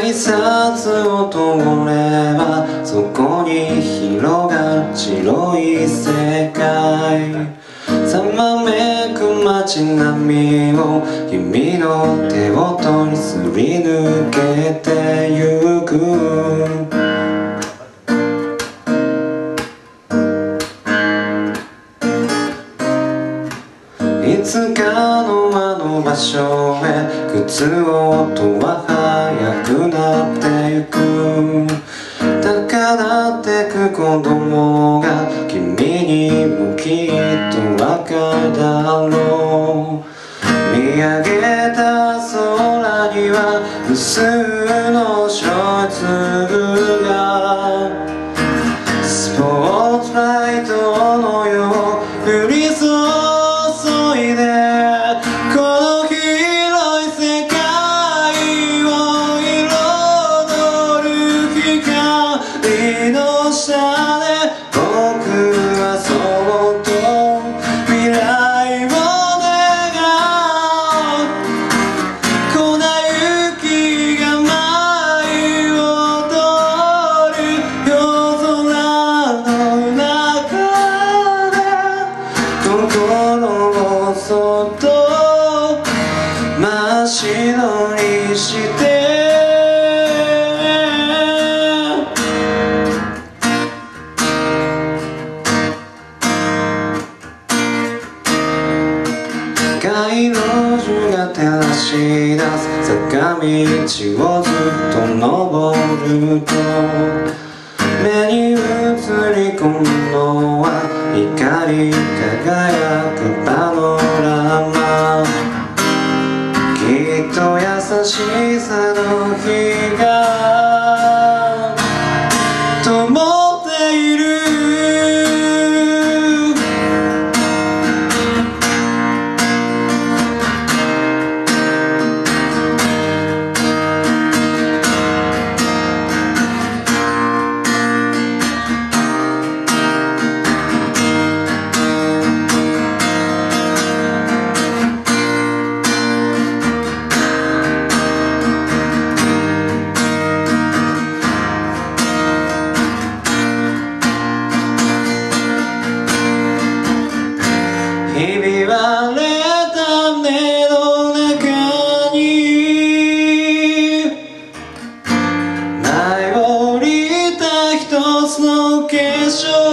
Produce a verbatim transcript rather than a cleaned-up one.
挨拶を通ればそこに広がる白い世界、さまめく街並みを君の手元にすり抜けてゆく。いつかの間の場所へ靴音は速くなってゆく。高鳴ってく子供が君にもきっとわかるだろう。見上げた空には無数の小粒がスポーツライトのよう降りそう街路樹が照らし出す坂道をずっと登ると目に映り込むのは光り輝くパノラマ。きっと優しさの日が灯っている。Show